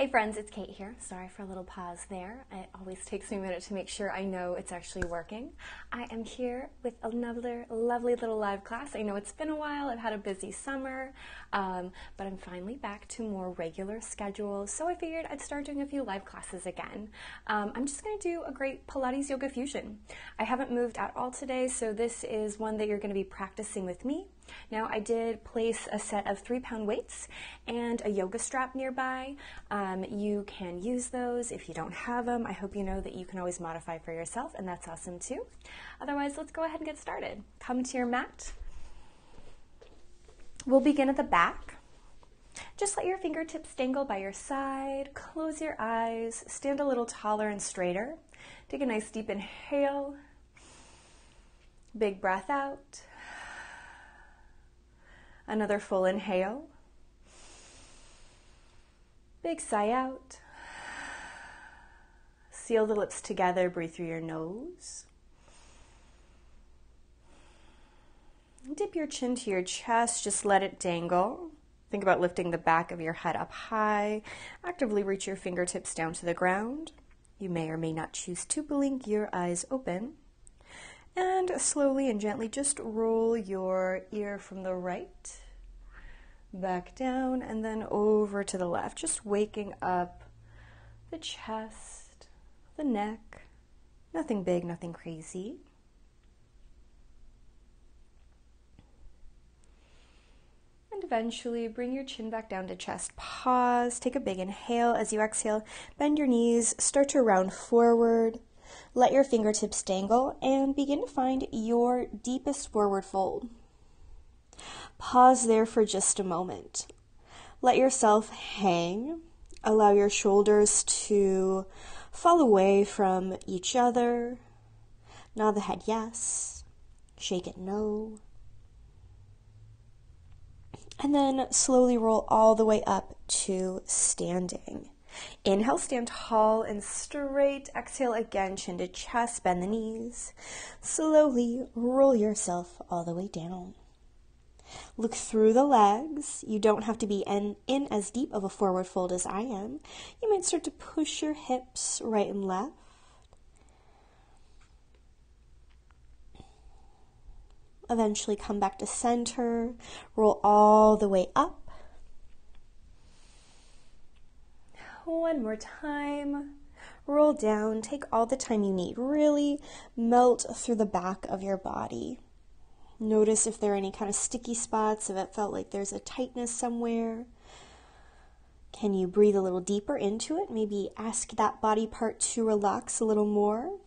Hey friends, it's Kate here. Sorry for a little pause there. It always takes me a minute to make sure I know it's actually working. I am here with another lovely little live class. I know it's been a while. I've had a busy summer, but I'm finally back to more regular schedule. So I figured I'd start doing a few live classes again. I'm just going to do a great Pilates yoga fusion. I haven't moved at all today, so this is one that you're going to be practicing with me. Now, I did place a set of 3-pound weights and a yoga strap nearby. You can use those if you don't have them. I hope you know that you can always modify for yourself, and that's awesome too. Otherwise, let's go ahead and get started. Come to your mat. We'll begin at the back. Just let your fingertips dangle by your side. Close your eyes. Stand a little taller and straighter. Take a nice deep inhale. Big breath out. Another full inhale, big sigh out, seal the lips together, breathe through your nose, dip your chin to your chest, just let it dangle. Think about lifting the back of your head up high, actively reach your fingertips down to the ground. You may or may not choose to blink your eyes open. And slowly and gently just roll your ear from the right back down and then over to the left, just waking up the chest, the neck, nothing big, nothing crazy. And eventually bring your chin back down to chest. Pause, take a big inhale. As you exhale, bend your knees, start to round forward. Let your fingertips dangle and begin to find your deepest forward fold. Pause there for just a moment. Let yourself hang. Allow your shoulders to fall away from each other. Nod the head yes. Shake it no. And then slowly roll all the way up to standing. Inhale, stand tall and straight. Exhale again, chin to chest, bend the knees. Slowly roll yourself all the way down. Look through the legs. You don't have to be in as deep of a forward fold as I am. You might start to push your hips right and left. Eventually come back to center. Roll all the way up. One more time, roll down, take all the time you need, really melt through the back of your body. Notice if there are any kind of sticky spots, if it felt like there's a tightness somewhere. Can you breathe a little deeper into it? Maybe ask that body part to relax a little more.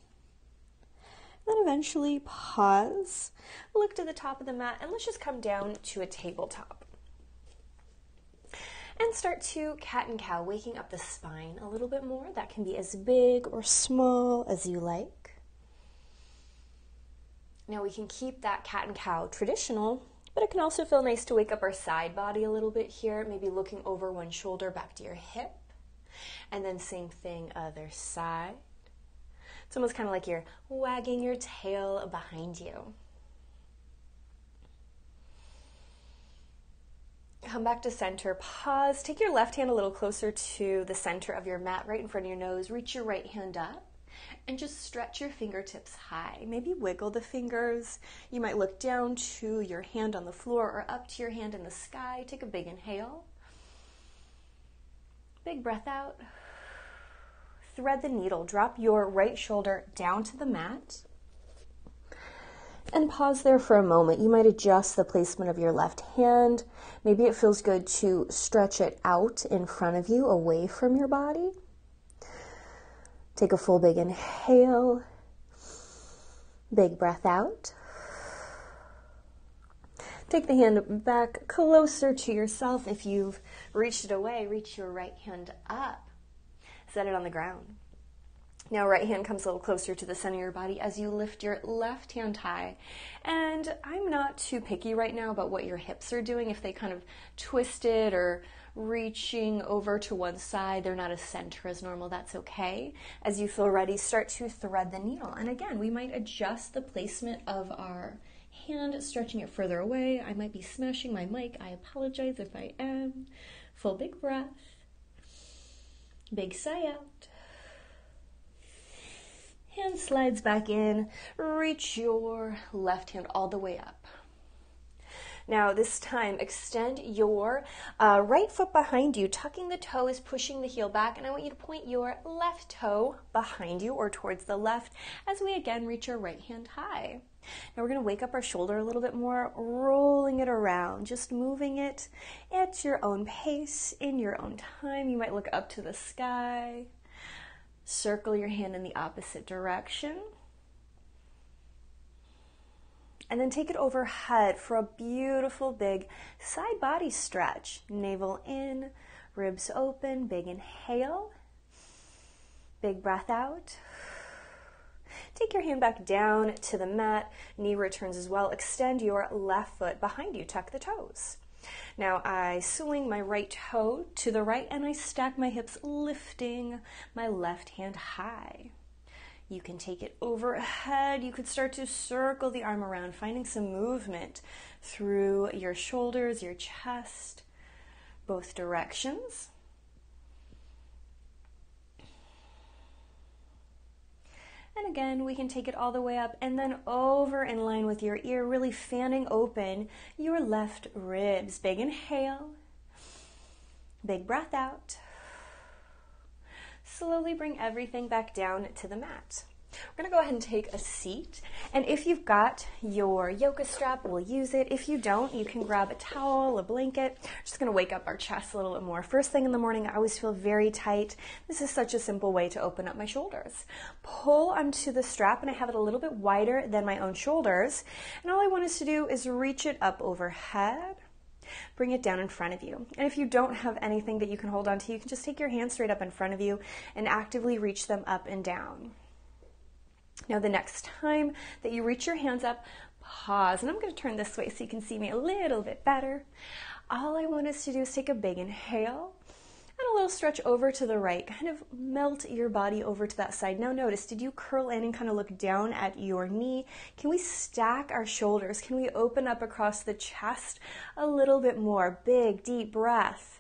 Then eventually pause, look to the top of the mat, and let's just come down to a tabletop. And start to cat and cow, waking up the spine a little bit more. That can be as big or small as you like. Now we can keep that cat and cow traditional, but it can also feel nice to wake up our side body a little bit here, maybe looking over one shoulder back to your hip. And then same thing, other side. It's almost kind of like you're wagging your tail behind you. Come back to center, pause, take your left hand a little closer to the center of your mat, right in front of your nose, reach your right hand up, and just stretch your fingertips high. Maybe wiggle the fingers. You might look down to your hand on the floor or up to your hand in the sky. Take a big inhale. Big breath out. Thread the needle. Drop your right shoulder down to the mat. And pause there for a moment. You might adjust the placement of your left hand. Maybe it feels good to stretch it out in front of you, away from your body. Take a full big inhale. Big breath out. Take the hand back closer to yourself. If you've reached it away, reach your right hand up. Set it on the ground. Now right hand comes a little closer to the center of your body as you lift your left hand high. And I'm not too picky right now about what your hips are doing. If they kind of twisted or reaching over to one side, they're not as center as normal, that's okay. As you feel ready, start to thread the needle. And again, we might adjust the placement of our hand, stretching it further away. I might be smashing my mic. I apologize if I am. Full big breath. Big sigh out. Hand slides back in. Reach your left hand all the way up. Now this time, extend your right foot behind you, tucking the toes, pushing the heel back, and I want you to point your left toe behind you or towards the left as we again reach your right hand high. Now we're going to wake up our shoulder a little bit more, rolling it around, just moving it at your own pace, in your own time. You might look up to the sky. Circle your hand in the opposite direction. And then take it overhead for a beautiful big side body stretch. Navel in, ribs open, big inhale, big breath out. Take your hand back down to the mat, knee returns as well. Extend your left foot behind you, tuck the toes. Now I swing my right toe to the right and I stack my hips, lifting my left hand high. You can take it overhead. You could start to circle the arm around, finding some movement through your shoulders, your chest, both directions. And again, we can take it all the way up and then over in line with your ear, really fanning open your left ribs. Big inhale, big breath out. Slowly bring everything back down to the mat. We're going to go ahead and take a seat. And if you've got your yoga strap, we'll use it. If you don't, you can grab a towel, a blanket. I'm just going to wake up our chest a little bit more. First thing in the morning, I always feel very tight. This is such a simple way to open up my shoulders. Pull onto the strap, and I have it a little bit wider than my own shoulders. And all I want us to do is reach it up overhead. Bring it down in front of you. And if you don't have anything that you can hold on to, you can just take your hands straight up in front of you and actively reach them up and down. Now the next time that you reach your hands up, pause. And I'm going to turn this way so you can see me a little bit better. All I want us to do is take a big inhale and a little stretch over to the right. Kind of melt your body over to that side. Now notice, did you curl in and kind of look down at your knee? Can we stack our shoulders? Can we open up across the chest a little bit more? Big, deep breath.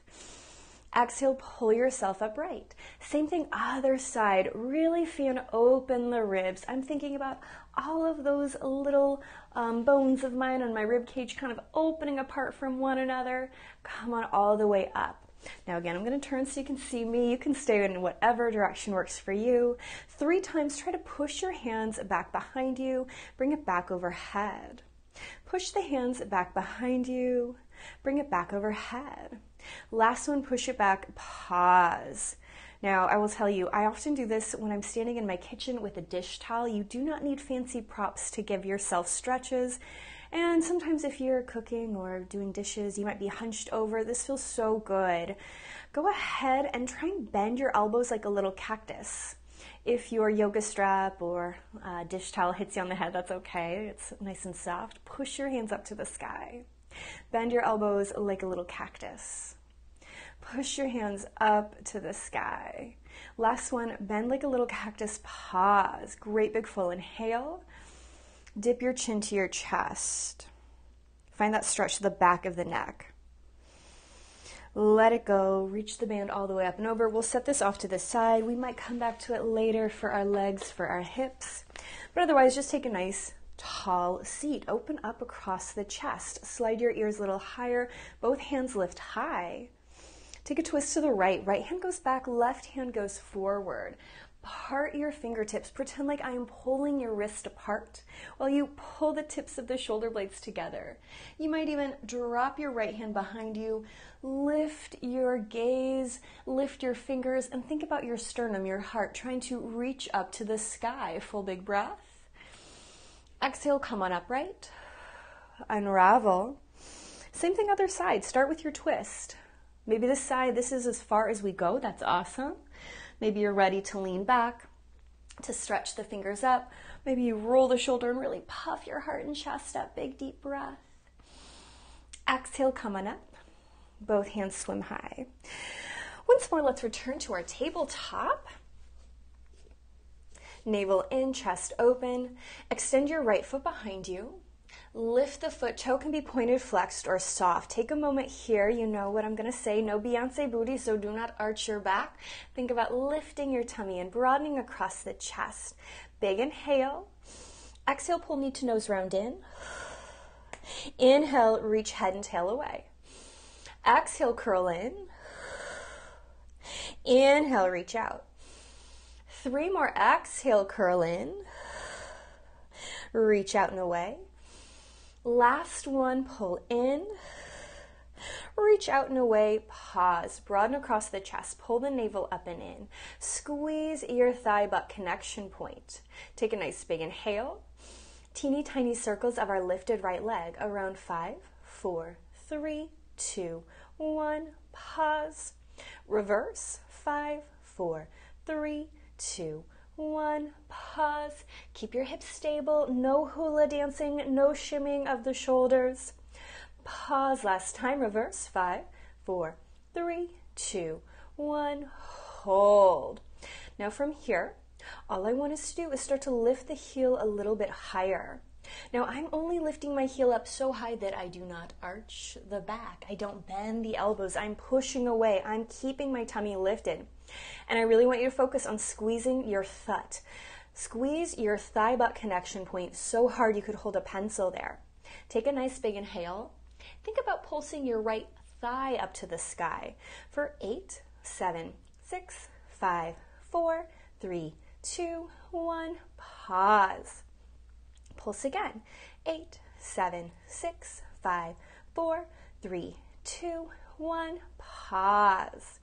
Exhale, pull yourself upright. Same thing, other side. Really fan open the ribs. I'm thinking about all of those little bones of mine on my rib cage kind of opening apart from one another. Come on, all the way up. Now again, I'm going to turn so you can see me. You can stay in whatever direction works for you. 3 times, try to push your hands back behind you. Bring it back overhead. Push the hands back behind you. Bring it back overhead. Last one, push it back, pause. Now, I will tell you, I often do this when I'm standing in my kitchen with a dish towel. You do not need fancy props to give yourself stretches. And sometimes if you're cooking or doing dishes, you might be hunched over. This feels so good. Go ahead and try and bend your elbows like a little cactus. If your yoga strap or dish towel hits you on the head, that's okay. It's nice and soft. Push your hands up to the sky. Bend your elbows like a little cactus. Push your hands up to the sky. Last one, bend like a little cactus. Pause. Great big full inhale. Dip your chin to your chest. Find that stretch to the back of the neck. Let it go. Reach the band all the way up and over. We'll set this off to the side. We might come back to it later for our legs, for our hips. But otherwise, just take a nice tall seat. Open up across the chest. Slide your ears a little higher. Both hands lift high. Take a twist to the right. Right hand goes back. Left hand goes forward. Part your fingertips. Pretend like I am pulling your wrist apart while you pull the tips of the shoulder blades together. You might even drop your right hand behind you, lift your gaze, lift your fingers, and think about your sternum, your heart, trying to reach up to the sky. Full big breath. Exhale, come on upright. Unravel. Same thing other side. Start with your twist. Maybe this side, this is as far as we go. That's awesome. Maybe you're ready to lean back, to stretch the fingers up. Maybe you roll the shoulder and really puff your heart and chest up. Big, deep breath. Exhale, come on up. Both hands swim high. Once more, let's return to our tabletop. Navel in, chest open. Extend your right foot behind you. Lift the foot. Toe can be pointed, flexed, or soft. Take a moment here. You know what I'm going to say. No Beyonce booty, so do not arch your back. Think about lifting your tummy and broadening across the chest. Big inhale. Exhale, pull knee to nose, round in. Inhale, reach head and tail away. Exhale, curl in. Inhale, reach out. 3 more. Exhale, curl in. Reach out and away. Last one, pull in. Reach out and away, pause. Broaden across the chest, pull the navel up and in. Squeeze your thigh butt connection point. Take a nice big inhale. Teeny tiny circles of our lifted right leg. Around 5, 4, 3, 2, 1. Pause. Reverse. 5, 4, 3, 2, 1. Pause. Keep your hips stable. No hula dancing. No shimmying of the shoulders. Pause. Last time. Reverse. 5, 4, 3, 2, 1. Hold. Now from here, all I want us to do is start to lift the heel a little bit higher. Now I'm only lifting my heel up so high that I do not arch the back. I don't bend the elbows. I'm pushing away. I'm keeping my tummy lifted. And I really want you to focus on squeezing your thut. Squeeze your thigh butt connection point so hard you could hold a pencil there. Take a nice big inhale. Think about pulsing your right thigh up to the sky for 8, 7, 6, 5, 4, 3, 2, 1, pause. Pulse again. 8, 7, 6, 5, 4, 3, 2, 1, pause.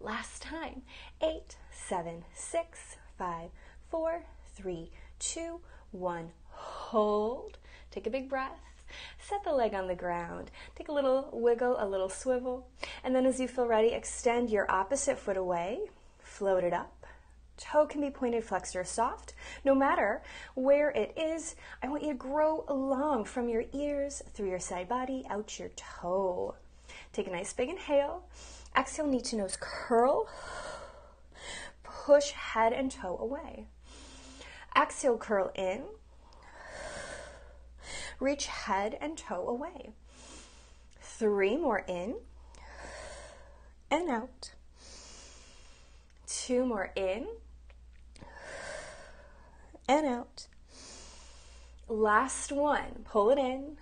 Last time. 8, 7, 6, 5, 4, 3, 2, 1, hold. Take a big breath. Set the leg on the ground. Take a little wiggle, a little swivel. And then as you feel ready, extend your opposite foot away. Float it up. Toe can be pointed, flexed, or soft. No matter where it is, I want you to grow along from your ears, through your side body, out your toe. Take a nice big inhale. Exhale, knee to nose, curl. Push head and toe away. Exhale, curl in. Reach head and toe away. 3 more in and out. 2 more in and out. Last one. Pull it in.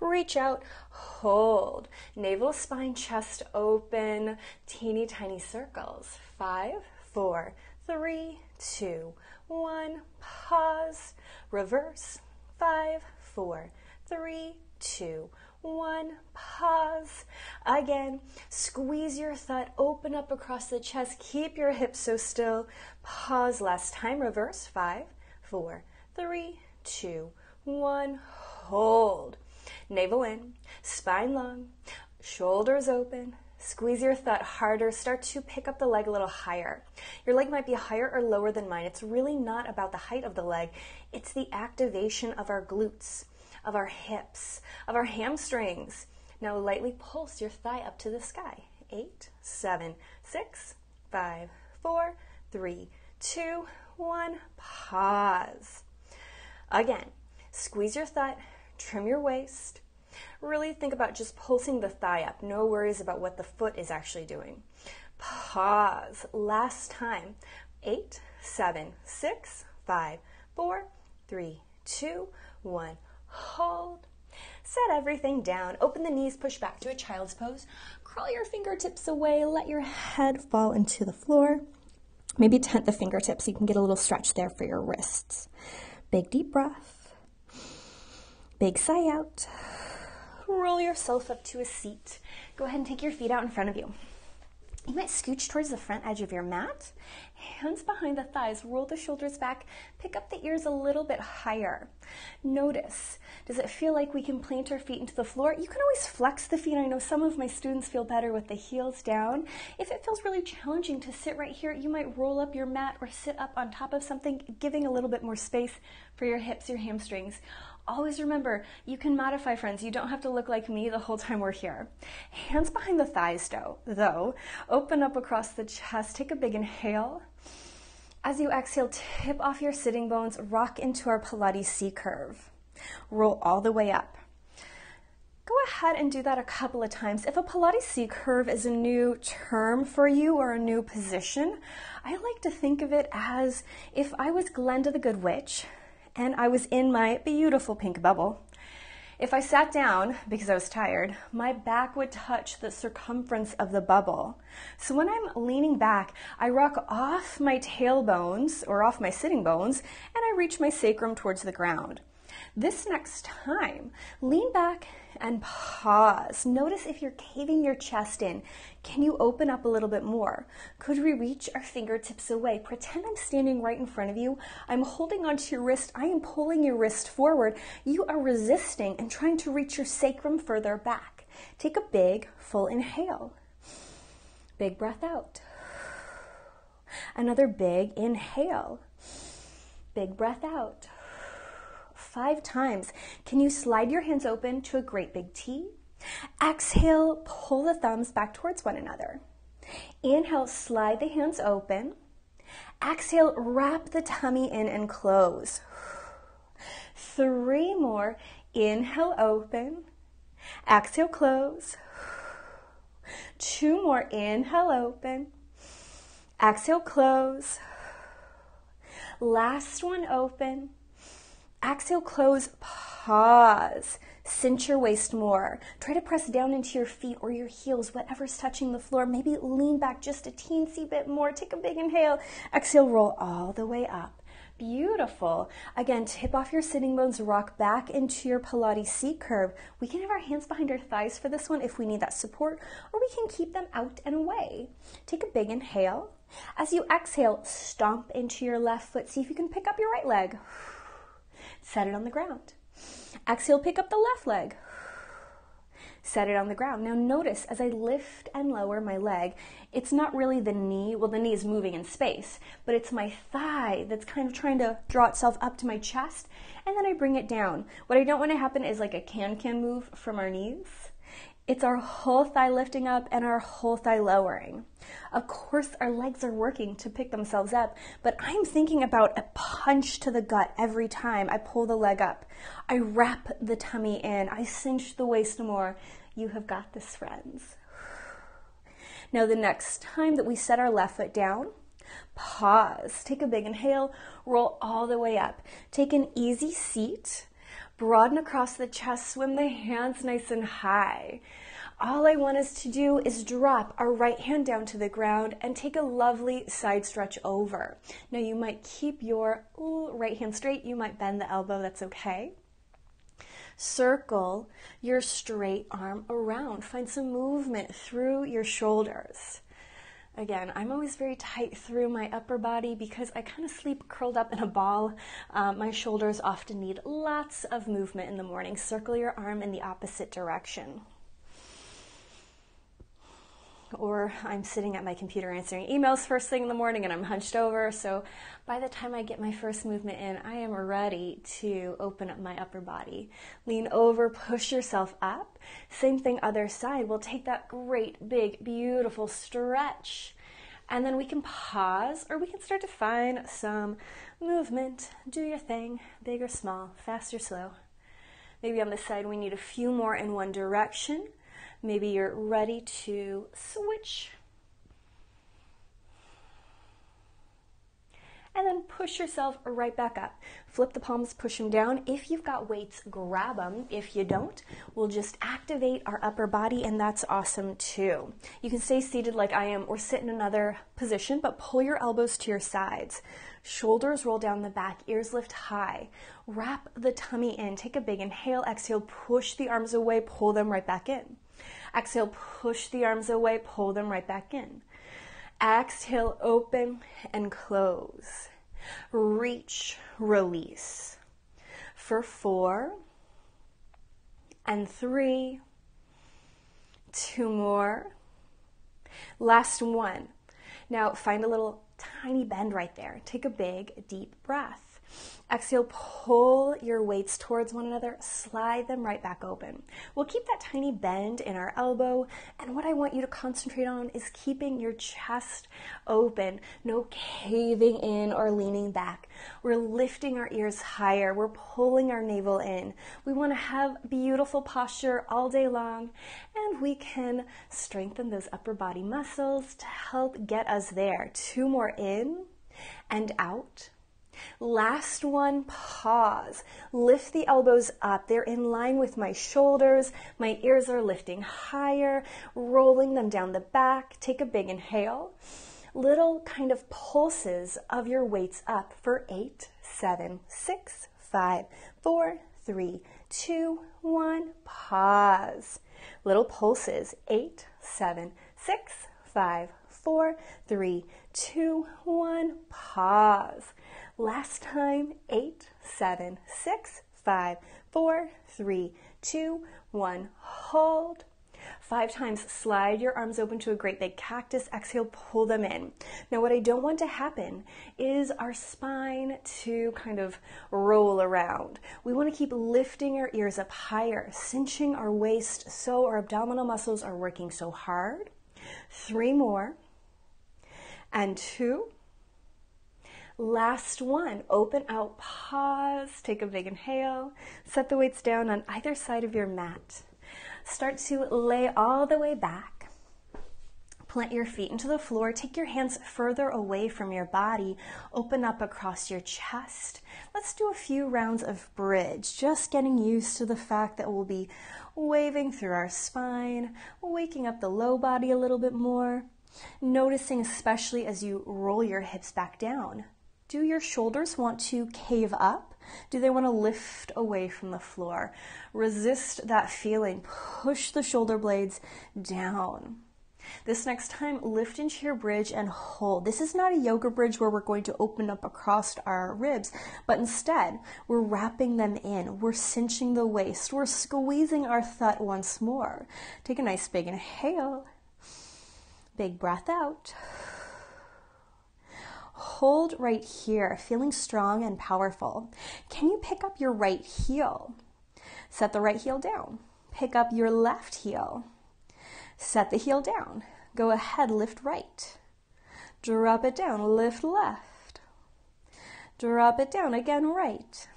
Reach out. Hold. Navel, spine, chest open. Teeny tiny circles. 5, 4, 3, 2, 1. Pause. Reverse. 5, 4, 3, 2, 1. Pause. Again, squeeze your thud, open up across the chest, keep your hips so still. Pause. Last time. Reverse. 5, 4, 3, 2, 1. Hold. Navel in, spine long, shoulders open. Squeeze your thud harder. Start to pick up the leg a little higher. Your leg might be higher or lower than mine. It's really not about the height of the leg. It's the activation of our glutes, of our hips, of our hamstrings. Now lightly pulse your thigh up to the sky. 8, 7, 6, 5, 4, 3, 2, 1. Pause. Again, squeeze your thigh, trim your waist. Really think about just pulsing the thigh up. No worries about what the foot is actually doing. Pause. Last time. 8, 7, 6, 5, 4, 3, 2, 1. Hold. Set everything down. Open the knees, push back to a child's pose. Crawl your fingertips away. Let your head fall into the floor. Maybe tent the fingertips. You can get a little stretch there for your wrists. Big deep breath. Big sigh out. Roll yourself up to a seat. Go ahead and take your feet out in front of you. You might scooch towards the front edge of your mat. Hands behind the thighs. Roll the shoulders back. Pick up the ears a little bit higher. Notice, does it feel like we can plant our feet into the floor? You can always flex the feet. I know some of my students feel better with the heels down. If it feels really challenging to sit right here, you might roll up your mat or sit up on top of something, giving a little bit more space for your hips, your hamstrings. Always remember, you can modify, friends. You don't have to look like me the whole time we're here. Hands behind the thighs, though. Open up across the chest. Take a big inhale. As you exhale, tip off your sitting bones. Rock into our Pilates C-curve. roll all the way up. Go ahead and do that a couple of times. If a Pilates C-curve is a new term for you or a new position, I like to think of it as if I was Glenda the Good Witch and I was in my beautiful pink bubble. If I sat down because I was tired, my back would touch the circumference of the bubble. So when I'm leaning back, I rock off my tailbones or off my sitting bones and I reach my sacrum towards the ground. This next time, lean back and pause. Notice if you're caving your chest in. Can you open up a little bit more? Could we reach our fingertips away? Pretend I'm standing right in front of you. I'm holding onto your wrist. I am pulling your wrist forward. You are resisting and trying to reach your sacrum further back. Take a big, full inhale. Big breath out. Another big inhale. Big breath out. 5 times. Can you slide your hands open to a great big T? Exhale, pull the thumbs back towards one another. Inhale, slide the hands open. Exhale, wrap the tummy in and close. 3 more. Inhale, open. Exhale, close. 2 more. Inhale, open. Exhale, close. Last one, open. Exhale, close, pause. Cinch your waist more. Try to press down into your feet or your heels, whatever's touching the floor. Maybe lean back just a teensy bit more. Take a big inhale. Exhale, roll all the way up. Beautiful. Again, tip off your sitting bones, rock back into your Pilates C-curve. We can have our hands behind our thighs for this one if we need that support, or we can keep them out and away. Take a big inhale. As you exhale, stomp into your left foot. See if you can pick up your right leg. Set it on the ground. Exhale, pick up the left leg. Set it on the ground. Now notice as I lift and lower my leg, it's not really the knee. Well, the knee is moving in space, but it's my thigh that's kind of trying to draw itself up to my chest, and then I bring it down. What I don't want to happen is like a can-can move from our knees. It's our whole thigh lifting up and our whole thigh lowering. Of course, our legs are working to pick themselves up, but I'm thinking about a punch to the gut every time I pull the leg up. I wrap the tummy in. I cinch the waist more. You have got this, friends. Now, the next time that we set our left foot down, pause. Take a big inhale. Roll all the way up. Take an easy seat. Broaden across the chest, swim the hands nice and high. All I want us to do is drop our right hand down to the ground and take a lovely side stretch over. Now you might keep your right hand straight, you might bend the elbow, that's okay. Circle your straight arm around. Find some movement through your shoulders. Again, I'm always very tight through my upper body because I kind of sleep curled up in a ball. My shoulders often need lots of movement in the morning. Circle your arm in the opposite direction. Or I'm sitting at my computer answering emails first thing in the morning and I'm hunched over. So by the time I get my first movement in, I am ready to open up my upper body. Lean over, push yourself up. Same thing, other side. We'll take that great, big, beautiful stretch. And then we can pause or we can start to find some movement. Do your thing, big or small, fast or slow. Maybe on this side we need a few more in one direction. Maybe you're ready to switch. And then push yourself right back up. Flip the palms, push them down. If you've got weights, grab them. If you don't, we'll just activate our upper body, and that's awesome too. You can stay seated like I am or sit in another position, but pull your elbows to your sides. Shoulders roll down the back, ears lift high. Wrap the tummy in. Take a big inhale. Exhale, push the arms away, pull them right back in. Exhale, push the arms away, pull them right back in. Exhale, open and close. Reach, release. For 4 and 3, 2 more. Last one. Now find a little tiny bend right there. Take a big, deep breath. Exhale, pull your weights towards one another, slide them right back open. We'll keep that tiny bend in our elbow, and what I want you to concentrate on is keeping your chest open, no caving in or leaning back. We're lifting our ears higher, we're pulling our navel in. We want to have beautiful posture all day long, and we can strengthen those upper body muscles to help get us there. Two more in and out. Last one, pause. Lift the elbows up. They're in line with my shoulders. My ears are lifting higher, rolling them down the back. Take a big inhale. Little kind of pulses of your weights up for 8, 7, 6, 5, 4, 3, 2, 1. Pause. Little pulses. 8, 7, 6, 5, 4, 3, 2, 1. Pause. Last time, 8, 7, 6, 5, 4, 3, 2, 1, hold. 5 times, slide your arms open to a great big cactus. Exhale, pull them in. Now, what I don't want to happen is our spine to kind of roll around. We want to keep lifting our ears up higher, cinching our waist so our abdominal muscles are working so hard. 3 more, and 2. Last one, open out, pause, take a big inhale, set the weights down on either side of your mat. Start to lay all the way back, plant your feet into the floor, take your hands further away from your body, open up across your chest. Let's do a few rounds of bridge, just getting used to the fact that we'll be waving through our spine, waking up the low body a little bit more, noticing especially as you roll your hips back down. Do your shoulders want to cave up? Do they want to lift away from the floor? Resist that feeling. Push the shoulder blades down. This next time, lift into your bridge and hold. This is not a yoga bridge where we're going to open up across our ribs, but instead, we're wrapping them in. We're cinching the waist. We're squeezing our thud once more. Take a nice big inhale. Big breath out. Hold right here, feeling strong and powerful. Can you pick up your right heel? Set the right heel down. Pick up your left heel. Set the heel down. Go ahead, lift right. Drop it down, lift left. Drop it down, again right.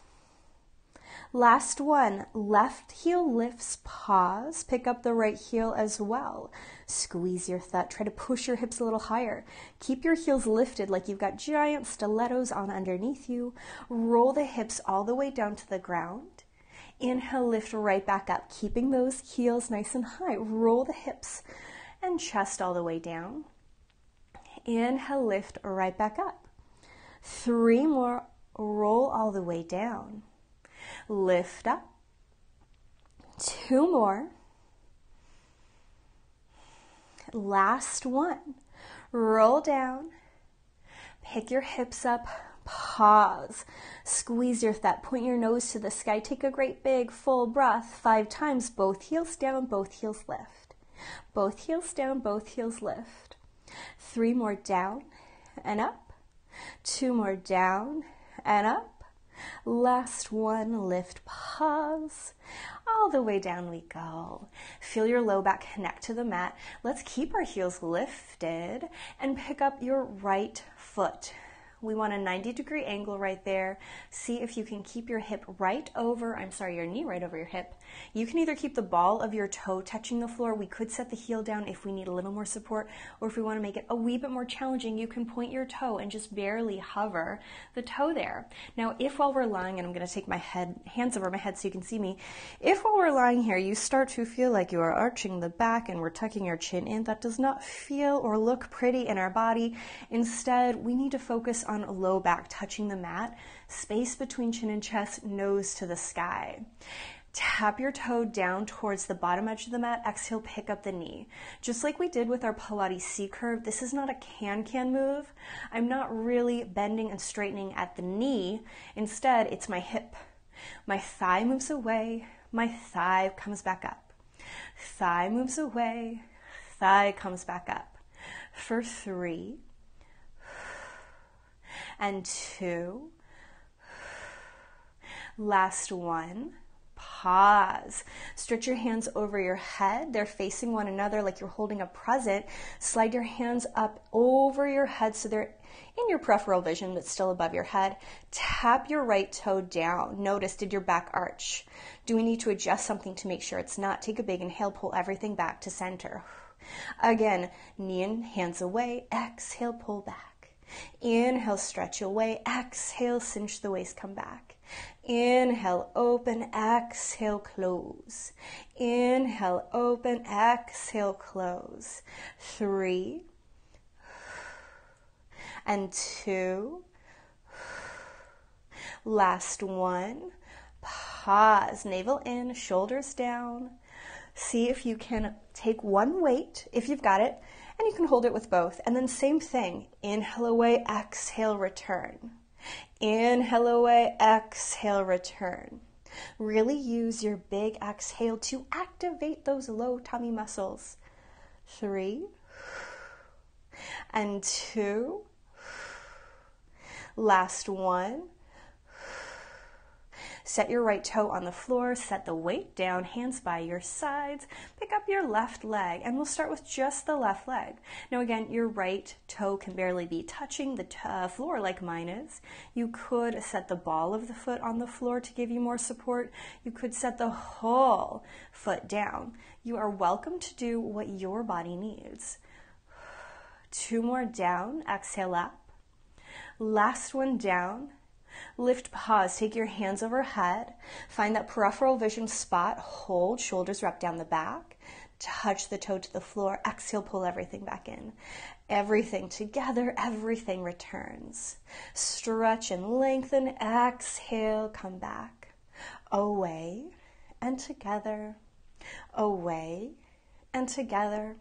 Last one, left heel lifts, pause. Pick up the right heel as well. Squeeze your thud, try to push your hips a little higher. Keep your heels lifted like you've got giant stilettos on underneath you. Roll the hips all the way down to the ground. Inhale, lift right back up, keeping those heels nice and high. Roll the hips and chest all the way down. Inhale, lift right back up. 3 more, roll all the way down. Lift up. 2 more. Last one, roll down, pick your hips up, pause, squeeze your thigh, point your nose to the sky, take a great big full breath, 5 times, both heels down, both heels lift, both heels down, both heels lift, 3 more down and up, 2 more down and up, last one, lift, pause. All the way down we go. Feel your low back connect to the mat. Let's keep our heels lifted and pick up your right foot. We want a 90-degree angle right there. See if you can keep your hip right over, your knee right over your hip. You can either keep the ball of your toe touching the floor. We could set the heel down if we need a little more support, or if we want to make it a wee bit more challenging, you can point your toe and just barely hover the toe there. Now, if while we're lying, and I'm going to take my hands over my head so you can see me, if while we're lying here, you start to feel like you are arching the back and we're tucking your chin in, that does not feel or look pretty in our body. Instead, we need to focus on low back touching the mat, space between chin and chest, nose to the sky. Tap your toe down towards the bottom edge of the mat. Exhale, pick up the knee. Just like we did with our Pilates C curve, this is not a can-can move. I'm not really bending and straightening at the knee. Instead, it's my hip. My thigh moves away. My thigh comes back up. Thigh moves away. Thigh comes back up. For 3, and 2, Last one. Pause. Stretch your hands over your head. They're facing one another like you're holding a present. Slide your hands up over your head so they're in your peripheral vision but still above your head. Tap your right toe down. Notice, did your back arch? Do we need to adjust something to make sure it's not? Take a big inhale, pull everything back to center. Again, knee in, hands away. Exhale, pull back. Inhale, stretch away. Exhale, cinch the waist, come back. Inhale, open, exhale, close. Inhale, open, exhale, close. 3 and 2. Last one. Pause. Navel in, shoulders down. See if you can take one weight, if you've got it, and you can hold it with both. And then same thing. Inhale away, exhale, return. Inhale away, exhale, return. Really use your big exhale to activate those low tummy muscles. 3 and 2. Last one. Set your right toe on the floor, set the weight down, hands by your sides, pick up your left leg, and we'll start with just the left leg. Now again, your right toe can barely be touching the floor like mine is. You could set the ball of the foot on the floor to give you more support. You could set the whole foot down. You are welcome to do what your body needs. 2 more down, exhale up. Last one down. Lift, pause, take your hands overhead, find that peripheral vision spot, hold, shoulders wrap down the back, touch the toe to the floor, exhale, pull everything back in. Everything together, everything returns. Stretch and lengthen, exhale, come back. Away and together, away and together.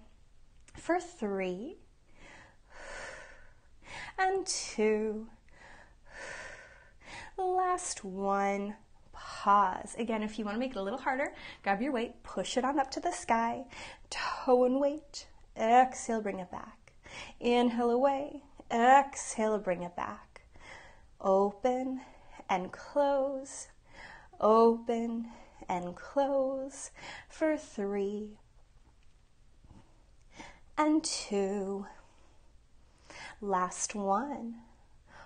For 3 and 2. Last one. Pause. Again, if you want to make it a little harder, grab your weight, push it on up to the sky, toe and weight, exhale, bring it back. Inhale away, exhale, bring it back. Open and close, open and close for 3 and 2. Last one.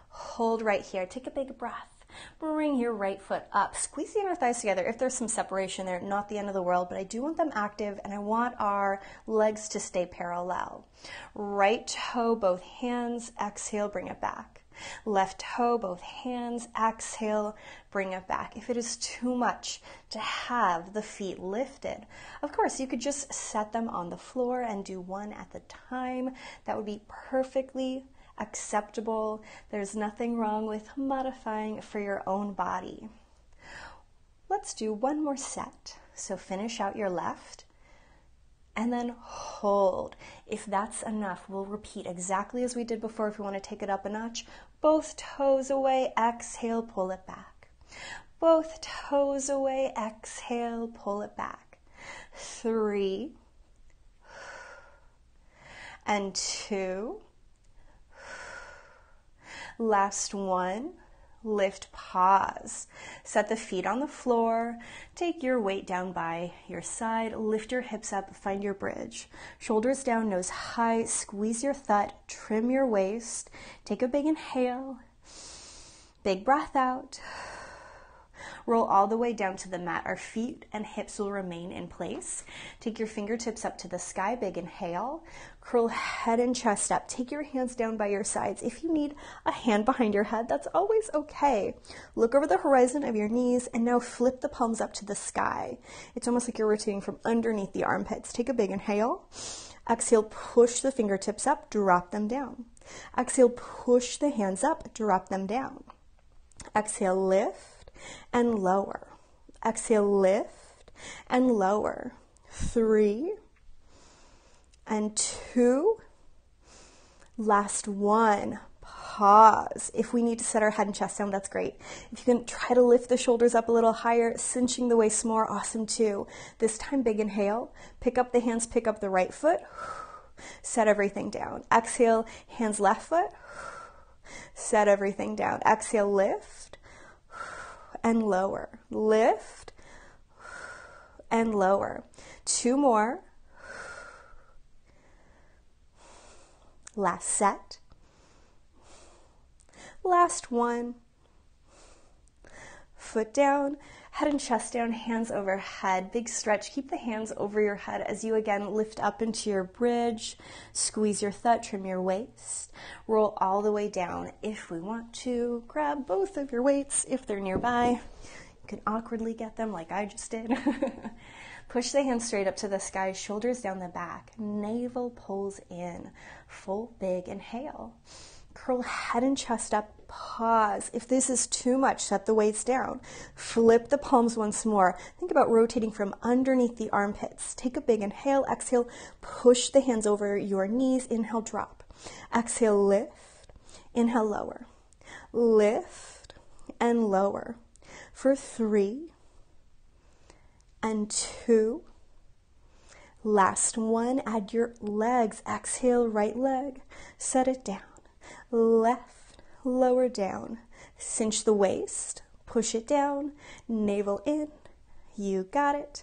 Hold right here. Take a big breath. Bring your right foot up. Squeeze the inner thighs together. If there's some separation there, not the end of the world, but I do want them active and I want our legs to stay parallel. Right toe, both hands, exhale, bring it back. Left toe, both hands, exhale, bring it back. If it is too much to have the feet lifted, of course, you could just set them on the floor and do one at a time. That would be perfectly acceptable. There's nothing wrong with modifying for your own body. Let's do one more set. So finish out your left and then hold. If that's enough, we'll repeat exactly as we did before. If you want to take it up a notch, both toes away, exhale, pull it back. Both toes away, exhale, pull it back. 3 and 2. Last one. Lift, pause. Set the feet on the floor. Take your weight down by your side. Lift your hips up. Find your bridge. Shoulders down, nose high. Squeeze your thud. Trim your waist. Take a big inhale. Big breath out. Roll all the way down to the mat. Our feet and hips will remain in place. Take your fingertips up to the sky. Big inhale. Curl head and chest up. Take your hands down by your sides. If you need a hand behind your head, that's always okay. Look over the horizon of your knees and now flip the palms up to the sky. It's almost like you're rotating from underneath the armpits. Take a big inhale. Exhale, push the fingertips up, drop them down. Exhale, push the hands up, drop them down. Exhale, lift and lower. Exhale, lift and lower. 3 and 2. Last one. Pause. If we need to set our head and chest down, that's great. If you can try to lift the shoulders up a little higher, cinching the waist more, awesome too. This time, big inhale. Pick up the hands, pick up the right foot. Set everything down. Exhale, hands left foot. Set everything down. Exhale, lift. and lower. Lift and lower. Two more. Last set. Last one. Foot down, head and chest down, hands overhead. Big stretch. Keep the hands over your head as you again lift up into your bridge. Squeeze your thud, trim your waist. Roll all the way down if we want to. Grab both of your weights if they're nearby. You can awkwardly get them like I just did. Push the hands straight up to the sky, shoulders down the back. Navel pulls in. Full big inhale. Curl head and chest up, pause. If this is too much, set the weights down. Flip the palms once more. Think about rotating from underneath the armpits. Take a big inhale, exhale, push the hands over your knees. Inhale, drop. Exhale, lift. Inhale, lower. Lift and lower for 3 and 2. Last one, add your legs. Exhale, right leg. Set it down. Left, lower down, cinch the waist, push it down, navel in, you got it.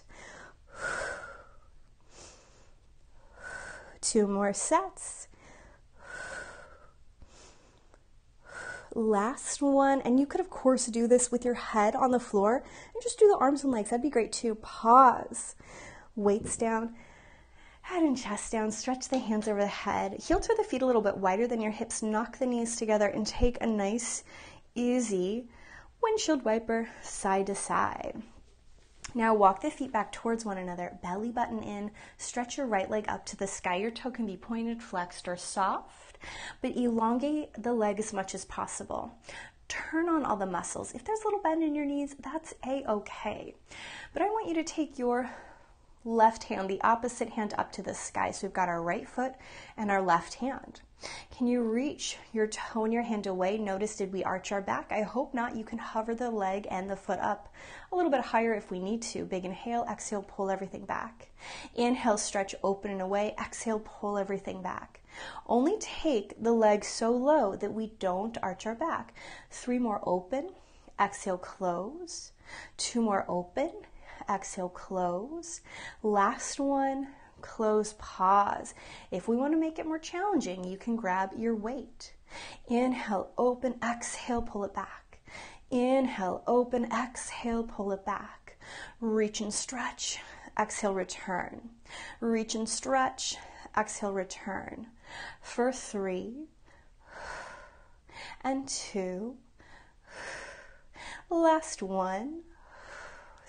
2 more sets. Last one, and you could of course do this with your head on the floor and just do the arms and legs, that'd be great too. Pause, weights down. Head and chest down, stretch the hands over the head, heel toe the feet a little bit wider than your hips, knock the knees together and take a nice, easy windshield wiper side to side. Now walk the feet back towards one another, belly button in, stretch your right leg up to the sky. Your toe can be pointed, flexed, or soft, but elongate the leg as much as possible. Turn on all the muscles. If there's a little bend in your knees, that's a-okay. But I want you to take your left hand, the opposite hand up to the sky. So we've got our right foot and our left hand. Can you reach your toe and your hand away? Notice, did we arch our back? I hope not. You can hover the leg and the foot up a little bit higher if we need to. Big inhale, exhale, pull everything back. Inhale, stretch, open and away. Exhale, pull everything back. Only take the leg so low that we don't arch our back. 3 more, open. Exhale, close. 2 more, open. Exhale, close. Last one, close, pause. If we want to make it more challenging, you can grab your weight. Inhale, open, exhale, pull it back. Inhale, open, exhale, pull it back. Reach and stretch, exhale, return. Reach and stretch, exhale, return. For 3 and 2. Last one.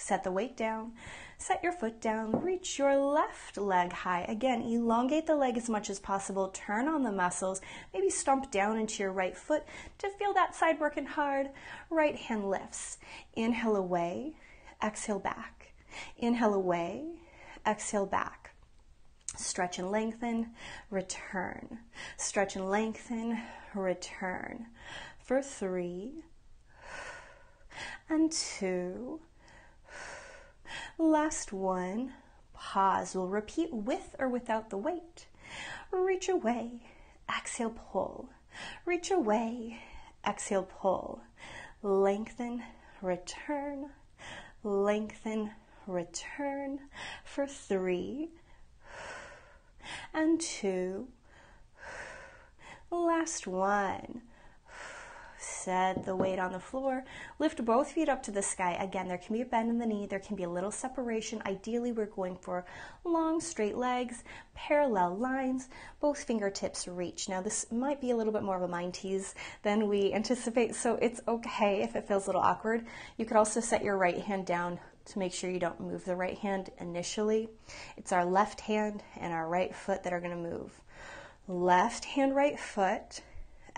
Set the weight down, set your foot down, reach your left leg high. Again, elongate the leg as much as possible, turn on the muscles, maybe stomp down into your right foot to feel that side working hard. Right hand lifts. Inhale away, exhale back. Inhale away, exhale back. Stretch and lengthen, return. Stretch and lengthen, return. For 3 and 2. Last one, pause. We'll repeat with or without the weight. Reach away, exhale, pull. Reach away, exhale, pull. Lengthen, return. Lengthen, return. For 3 and 2. Last one. Set the weight on the floor. Lift both feet up to the sky. Again, there can be a bend in the knee. There can be a little separation. Ideally, we're going for long, straight legs, parallel lines. Both fingertips reach. Now, this might be a little bit more of a mind tease than we anticipate, so it's okay if it feels a little awkward. You could also set your right hand down to make sure you don't move the right hand initially. It's our left hand and our right foot that are going to move. Left hand, right foot.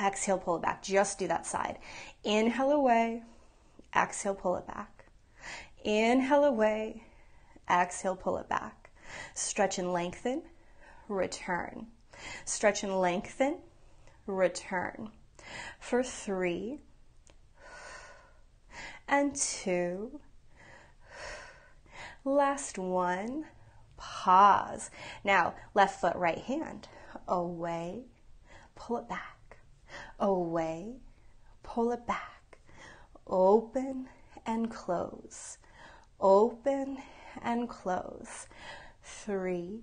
Exhale, pull it back. Just do that side. Inhale away. Exhale, pull it back. Inhale away. Exhale, pull it back. Stretch and lengthen. Return. Stretch and lengthen. Return. For 3 and 2. Last one. Pause. Now, left foot, right hand. Away. Pull it back. Away, pull it back, open, and close, open and close. 3,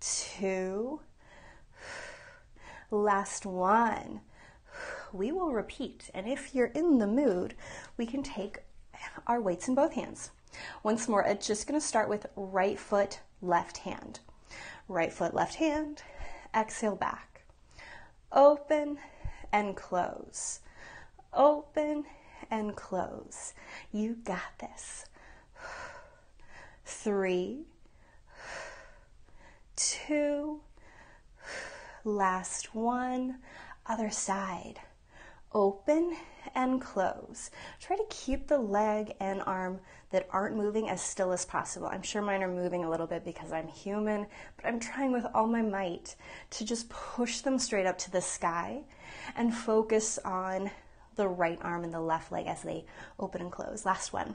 2, last one. We will repeat, and if you're in the mood, we can take our weights in both hands. Once more, it's just going to start with right foot, left hand. Right foot, left hand. Exhale back. Open and close. Open and close. You got this. 3, 2, last one. Other side. Open and close. Try to keep the leg and arm that aren't moving as still as possible. I'm sure mine are moving a little bit because I'm human, but I'm trying with all my might to just push them straight up to the sky and focus on the right arm and the left leg as they open and close. Last one.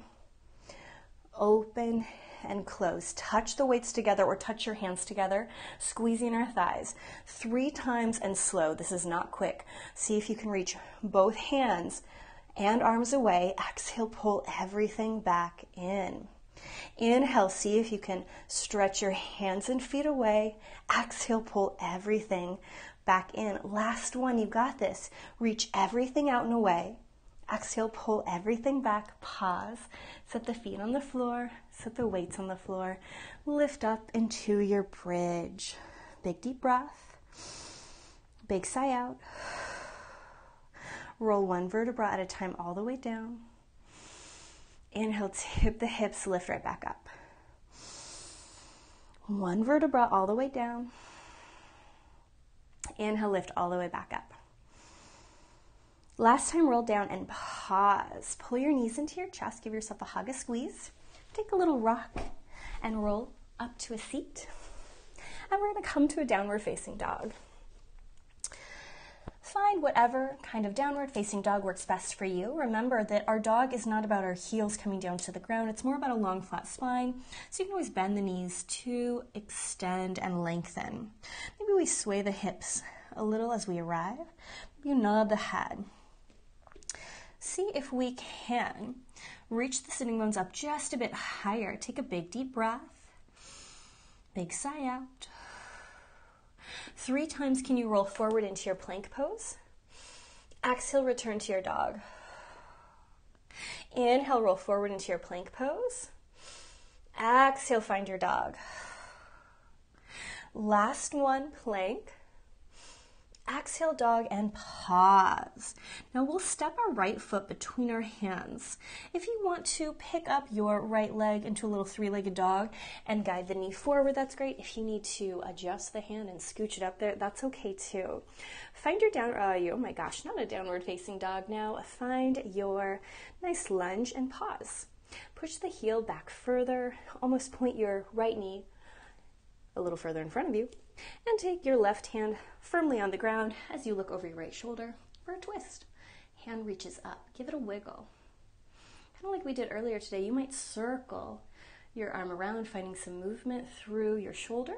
Open and close. Touch the weights together or touch your hands together, squeezing our thighs 3 times and slow. This is not quick. See if you can reach both hands and arms away. Exhale, pull everything back in. Inhale, see if you can stretch your hands and feet away. Exhale, pull everything back in. Last one, you got this. Reach everything out and away. Exhale, pull everything back, pause, set the feet on the floor, set the weights on the floor, lift up into your bridge. Big deep breath, big sigh out. Roll one vertebra at a time all the way down. Inhale, tip the hips, lift right back up. One vertebra all the way down. Inhale, lift all the way back up. Last time, roll down and pause. Pull your knees into your chest. Give yourself a hug, a squeeze. Take a little rock and roll up to a seat. And we're going to come to a downward facing dog. Find whatever kind of downward facing dog works best for you. Remember that our dog is not about our heels coming down to the ground. It's more about a long, flat spine. So you can always bend the knees to extend and lengthen. Maybe we sway the hips a little as we arrive. Maybe nod the head. See if we can reach the sitting bones up just a bit higher. Take a big deep breath, big sigh out. 3 times can you roll forward into your plank pose. Exhale, return to your dog. Inhale, roll forward into your plank pose. Exhale, find your dog. Last one, plank. Exhale, dog, and pause. Now we'll step our right foot between our hands. If you want to pick up your right leg into a little 3-legged dog and guide the knee forward, that's great. If you need to adjust the hand and scooch it up there, that's okay too. Find your Find your nice lunge and pause. Push the heel back further, almost point your right knee a little further in front of you. And take your left hand firmly on the ground as you look over your right shoulder for a twist. Hand reaches up. Give it a wiggle. Kind of like we did earlier today, you might circle your arm around, finding some movement through your shoulder.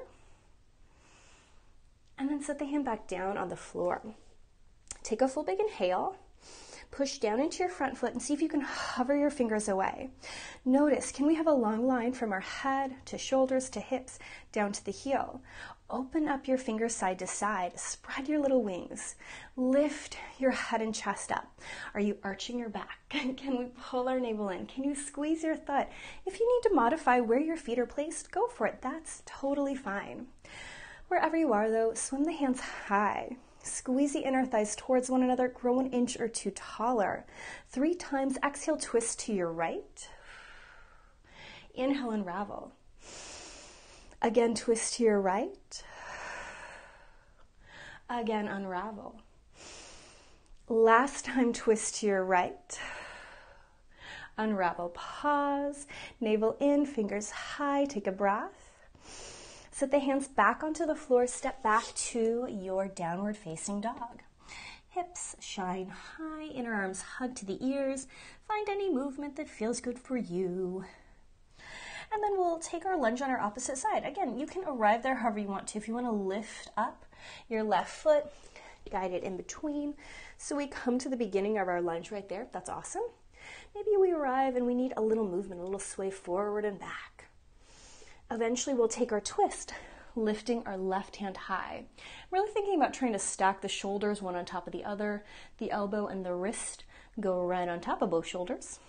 And then set the hand back down on the floor. Take a full big inhale. Push down into your front foot and see if you can hover your fingers away. Notice, can we have a long line from our head to shoulders to hips down to the heel? Open up your fingers side to side. Spread your little wings. Lift your head and chest up. Are you arching your back? Can we pull our navel in? Can you squeeze your thud? If you need to modify where your feet are placed, go for it. That's totally fine. Wherever you are, though, swim the hands high. Squeeze the inner thighs towards one another, grow an inch or two taller. 3 times, exhale, twist to your right. Inhale, unravel. Again, twist to your right. Again, unravel. Last time, twist to your right. Unravel, pause. Navel in, fingers high, take a breath. Set the hands back onto the floor, step back to your downward facing dog. Hips shine high, inner arms hug to the ears. Find any movement that feels good for you. And then we'll take our lunge on our opposite side. Again, you can arrive there however you want to. If you want to lift up your left foot, guide it in between. So we come to the beginning of our lunge right there. That's awesome. Maybe we arrive and we need a little movement, a little sway forward and back. Eventually we'll take our twist, lifting our left hand high. I'm really thinking about trying to stack the shoulders one on top of the other. The elbow and the wrist go right on top of both shoulders.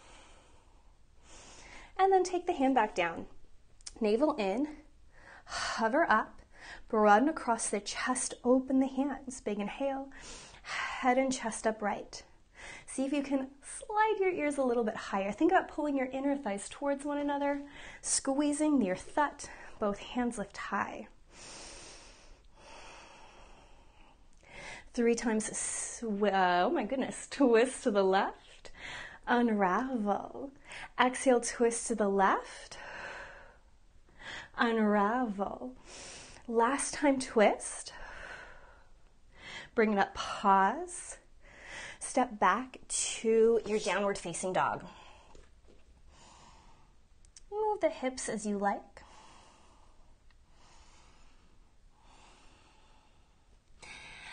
And then take the hand back down. Navel in, hover up, broaden across the chest, open the hands. Big inhale, head and chest upright. See if you can slide your ears a little bit higher. Think about pulling your inner thighs towards one another, squeezing near thut, both hands lift high. 3 times, oh my goodness, twist to the left, unravel. Exhale, twist to the left, unravel. Last time, twist. Bring it up, pause. Step back to your downward facing dog. Move the hips as you like.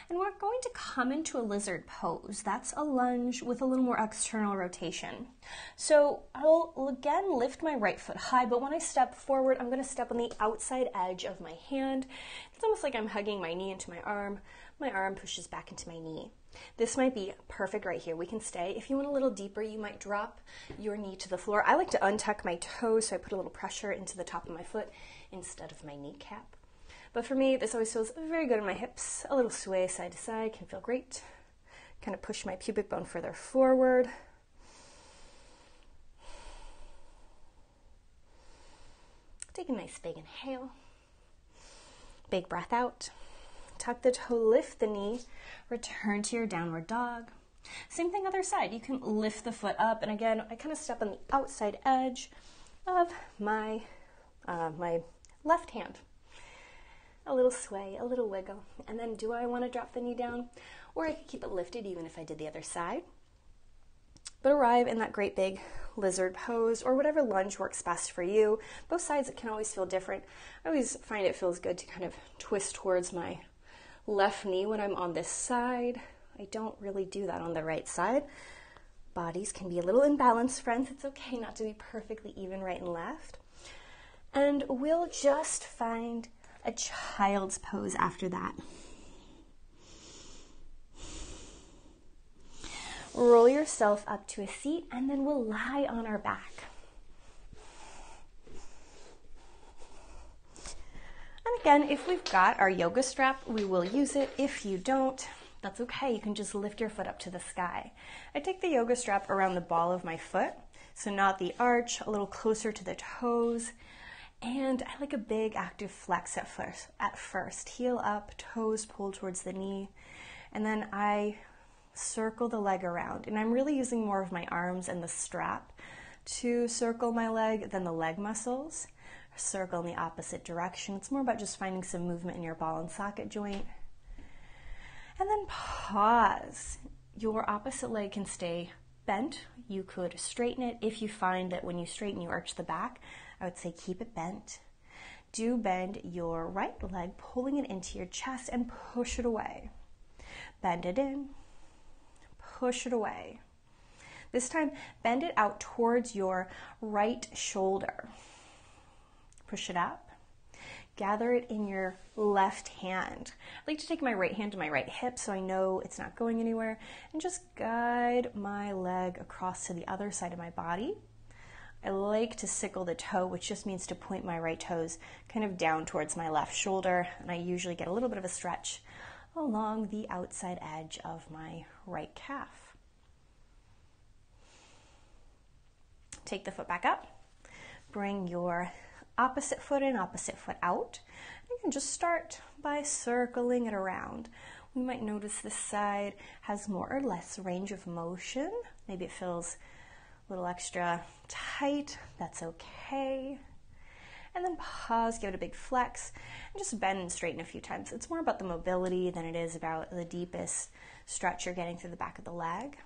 And we're going to come into a lizard pose. That's a lunge with a little more external rotation. So I'll again lift my right foot high, but when I step forward, I'm going to step on the outside edge of my hand. It's almost like I'm hugging my knee into my arm. My arm pushes back into my knee. This might be perfect right here. We can stay. If you want a little deeper, you might drop your knee to the floor. I like to untuck my toes, so I put a little pressure into the top of my foot instead of my kneecap. But for me, this always feels very good in my hips. A little sway side to side can feel great. Kind of push my pubic bone further forward. Take a nice big inhale. Big breath out. Tuck the toe, lift the knee, return to your downward dog. Same thing other side. You can lift the foot up. And again, I kind of step on the outside edge of my, left hand. A little sway, a little wiggle. And then do I want to drop the knee down? Or I could keep it lifted even if I did the other side. But arrive in that great big lizard pose or whatever lunge works best for you. Both sides, it can always feel different. I always find it feels good to kind of twist towards my left knee when I'm on this side. I don't really do that on the right side. Bodies can be a little imbalanced, friends. It's okay not to be perfectly even right and left. And we'll just find a child's pose after that. Roll yourself up to a seat and then we'll lie on our back. And again, if we've got our yoga strap, we will use it. If you don't, that's okay. You can just lift your foot up to the sky. I take the yoga strap around the ball of my foot, so not the arch, a little closer to the toes. And I like a big active flex at first. Heel up, toes pull towards the knee. And then I circle the leg around. And I'm really using more of my arms and the strap to circle my leg than the leg muscles. Circle in the opposite direction. It's more about just finding some movement in your ball and socket joint. And then pause. Your opposite leg can stay bent. You could straighten it. If you find that when you straighten, you arch the back, I would say keep it bent. Do bend your right leg, pulling it into your chest and push it away. Bend it in, push it away. This time, bend it out towards your right shoulder. Push it up. Gather it in your left hand. I like to take my right hand to my right hip so I know it's not going anywhere. And just guide my leg across to the other side of my body. I like to sickle the toe, which just means to point my right toes kind of down towards my left shoulder. And I usually get a little bit of a stretch along the outside edge of my right calf. Take the foot back up. Bring your opposite foot in, opposite foot out. You can just start by circling it around. We might notice this side has more or less range of motion. Maybe it feels a little extra tight. That's okay. And then pause, give it a big flex, and just bend and straighten a few times. It's more about the mobility than it is about the deepest stretch you're getting through the back of the leg.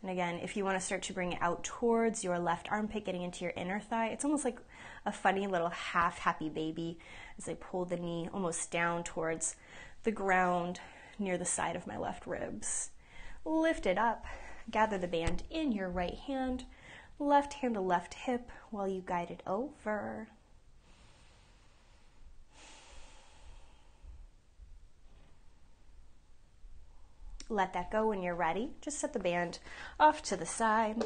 And again, if you want to start to bring it out towards your left armpit, getting into your inner thigh, it's almost like a funny little half happy baby as I pull the knee almost down towards the ground near the side of my left ribs. Lift it up, gather the band in your right hand, left hand to left hip while you guide it over. Let that go when you're ready. Just set the band off to the side.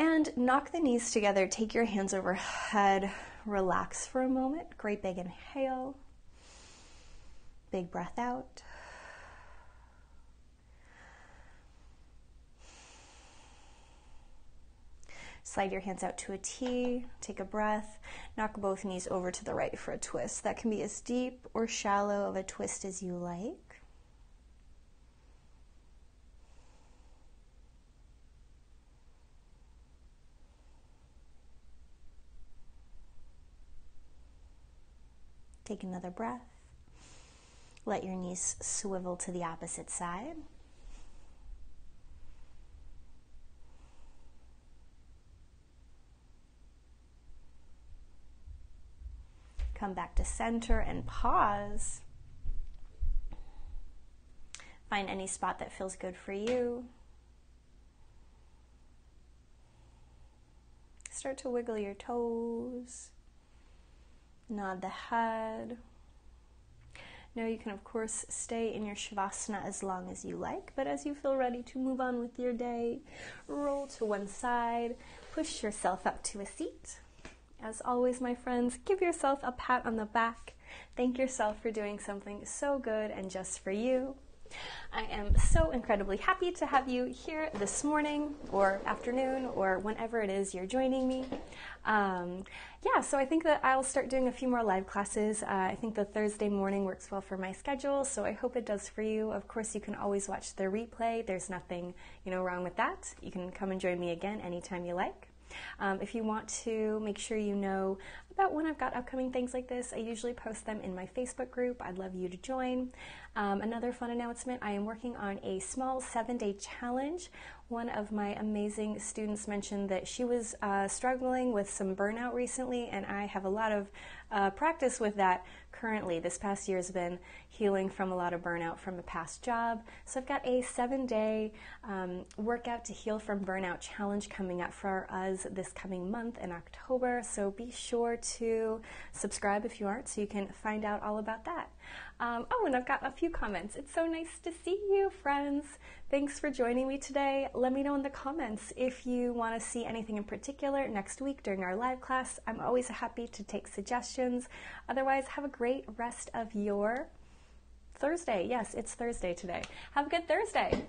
And knock the knees together. Take your hands overhead. Relax for a moment. Great big inhale. Big breath out. Slide your hands out to a T. Take a breath. Knock both knees over to the right for a twist. That can be as deep or shallow of a twist as you like. Take another breath. Let your knees swivel to the opposite side. Come back to center and pause. Find any spot that feels good for you. Start to wiggle your toes. Nod the head. Now you can, of course, stay in your Shavasana as long as you like, but as you feel ready to move on with your day, roll to one side, push yourself up to a seat. As always, my friends, give yourself a pat on the back. Thank yourself for doing something so good and just for you. I am so incredibly happy to have you here this morning or afternoon or whenever it is you're joining me. So I think that I'll start doing a few more live classes. I think the Thursday morning works well for my schedule, so I hope it does for you. Of course, you can always watch the replay. There's nothing, wrong with that. You can come and join me again anytime you like. If you want to make sure you know about when I've got upcoming things like this, I usually post them in my Facebook group. I'd love you to join. Another fun announcement, I am working on a small 7-day challenge. One of my amazing students mentioned that she was struggling with some burnout recently, and I have a lot of practice with that currently. This past year has been healing from a lot of burnout from a past job. So I've got a 7-day workout to heal from burnout challenge coming up for us this coming month in October. So be sure to subscribe if you aren't so you can find out all about that. And I've got a few comments. It's so nice to see you, friends. Thanks for joining me today. Let me know in the comments if you want to see anything in particular next week during our live class. I'm always happy to take suggestions. Otherwise, have a great rest of your Thursday. Yes, it's Thursday today. Have a good Thursday.